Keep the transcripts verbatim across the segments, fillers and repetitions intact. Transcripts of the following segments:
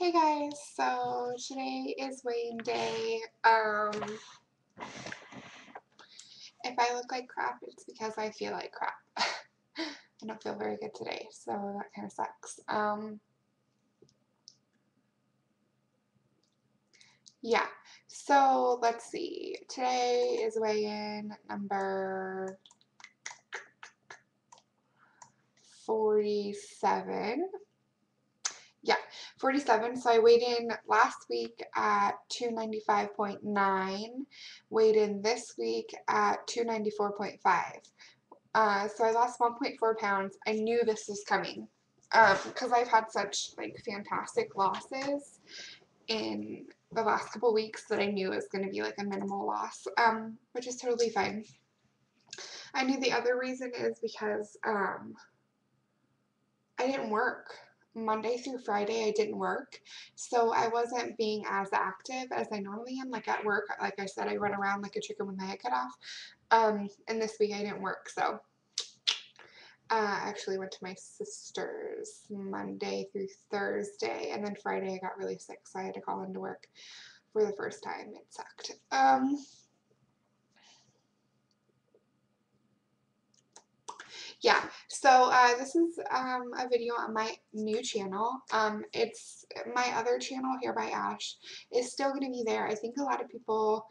Hey guys, so today is weighing day. Um, if I look like crap, it's because I feel like crap. I don't feel very good today, so that kind of sucks. Um, yeah, so let's see. Today is weigh-in number forty-seven. Yeah, forty-seven. So I weighed in last week at two ninety-five point nine, weighed in this week at two ninety-four point five. Uh, so I lost one point four pounds. I knew this was coming um, because I've had such like fantastic losses in the last couple weeks that I knew it was going to be like a minimal loss, um, which is totally fine. I knew the other reason is because um, I didn't work. Monday through Friday I didn't work, so I wasn't being as active as I normally am. Like at work, like I said, I run around like a chicken with my head cut off, um, and this week I didn't work, so uh, I actually went to my sister's Monday through Thursday, and then Friday I got really sick, so I had to call into work for the first time. It sucked. Um, Yeah, so uh, this is um, a video on my new channel. Um, it's my other channel, Hair By Ash, is still going to be there. I think a lot of people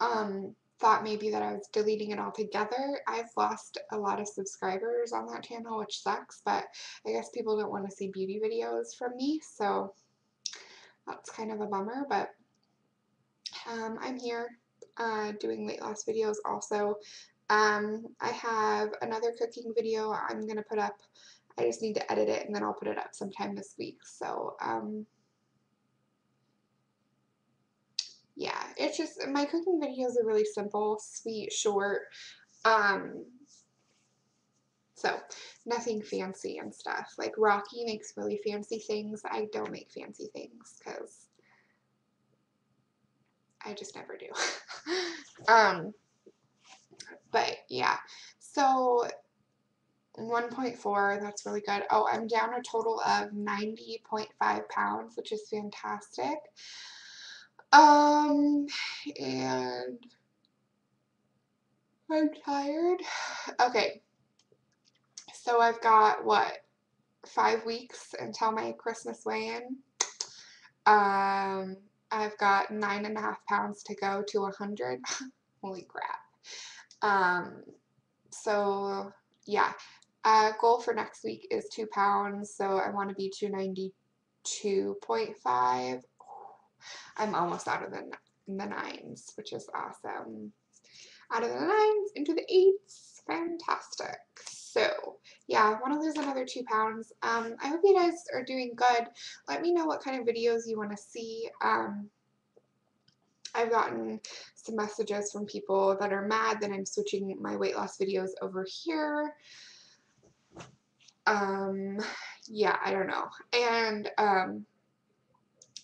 um, thought maybe that I was deleting it altogether. I've lost a lot of subscribers on that channel, which sucks, but I guess people don't want to see beauty videos from me, so that's kind of a bummer, but um, I'm here uh, doing weight loss videos also. Um, I have another cooking video I'm going to put up. I just need to edit it and then I'll put it up sometime this week. So, um, yeah, it's just, my cooking videos are really simple, sweet, short, um, so nothing fancy and stuff. Like Rocky makes really fancy things. I don't make fancy things because I just never do. um. But yeah, so one point four, that's really good. Oh, I'm down a total of ninety point five pounds, which is fantastic. Um, and I'm tired. Okay, so I've got, what, five weeks until my Christmas weigh-in. Um, I've got nine and a half pounds to go to one hundred. Holy crap. Um, so yeah, uh, goal for next week is two pounds. So I want to be two ninety-two point five. I'm almost out of the, the nines, which is awesome. Out of the nines into the eights. Fantastic. So yeah, I want to lose another two pounds. Um, I hope you guys are doing good. Let me know what kind of videos you want to see. Um, I've gotten some messages from people that are mad that I'm switching my weight loss videos over here. Um, yeah, I don't know. And um,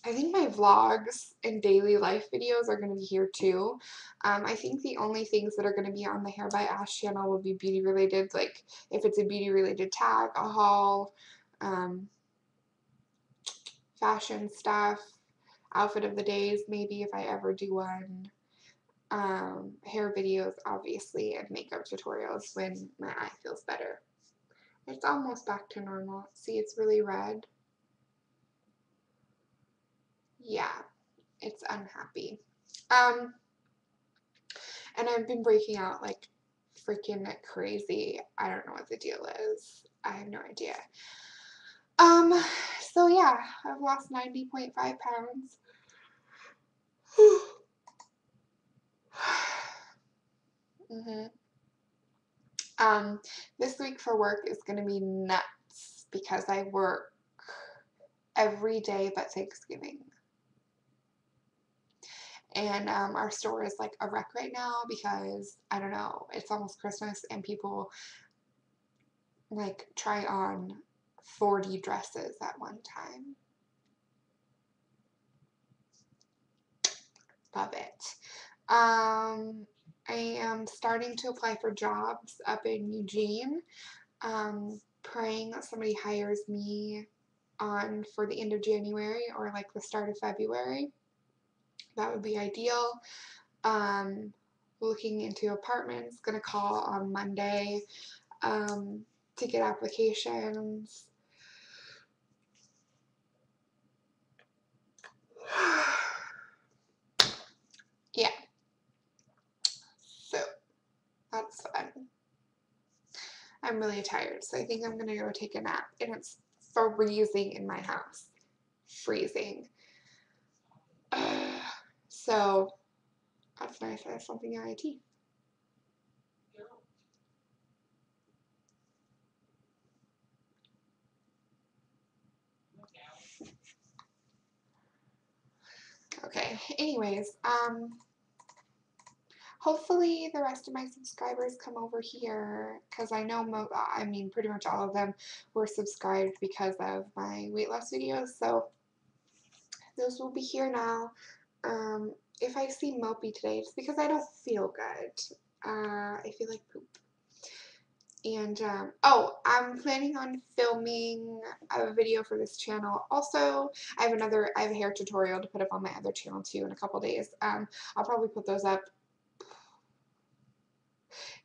I think my vlogs and daily life videos are going to be here too. Um, I think the only things that are going to be on the Hair By Ash channel will be beauty related. Like if it's a beauty related tag, a haul, um, fashion stuff. Outfit of the days, maybe if I ever do one, um, hair videos obviously, and makeup tutorials when my eye feels better. It's almost back to normal. See, it's really red. Yeah, it's unhappy. Um, and I've been breaking out like freaking crazy. I don't know what the deal is. I have no idea. Um, so yeah, I've lost ninety point five pounds. Mm-hmm. Um, this week for work is going to be nuts because I work every day but Thanksgiving. And um, our store is like a wreck right now because, I don't know, it's almost Christmas and people like try on forty dresses at one time. Love it. Um, I am starting to apply for jobs up in Eugene. Um, praying that somebody hires me on for the end of January or like the start of February. That would be ideal. Um, looking into apartments, gonna call on Monday um, to get applications. Yeah, so that's fun. I'm really tired, so I think I'm gonna go take a nap, and it's freezing in my house. Freezing. Uh, so that's nice. I have something in I T. Okay, anyways, um, hopefully the rest of my subscribers come over here, because I know, mo I mean, pretty much all of them were subscribed because of my weight loss videos, so those will be here now. Um, if I seem mopey today, it's because I don't feel good. Uh, I feel like poop. And, um, oh, I'm planning on filming a video for this channel. Also, I have another, I have a hair tutorial to put up on my other channel too in a couple days. Um, I'll probably put those up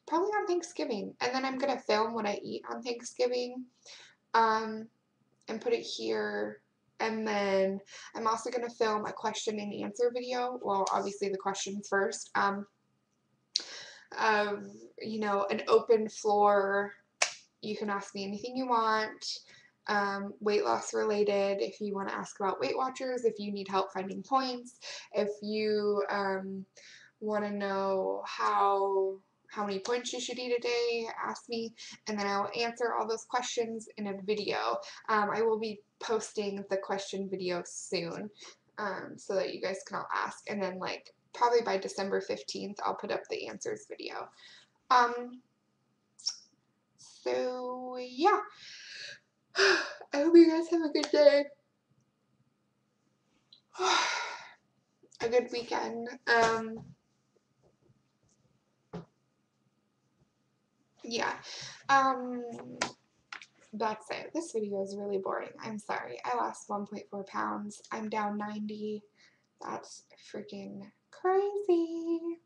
probably on Thanksgiving. And then I'm going to film what I eat on Thanksgiving, um, and put it here. And then I'm also going to film a question and answer video. Well, obviously the questions first. Um, of, you know, an open floor. You can ask me anything you want, um, weight loss related, if you want to ask about Weight Watchers, if you need help finding points, if you um, want to know how how many points you should eat a day, ask me, and then I will answer all those questions in a video. Um, I will be posting the question video soon, um, so that you guys can all ask, and then like probably by December fifteenth, I'll put up the answers video. Um, so, yeah. I hope you guys have a good day. A good weekend. Um, yeah. Um, that's it. This video is really boring. I'm sorry. I lost one point four pounds. I'm down ninety. That's freaking crazy.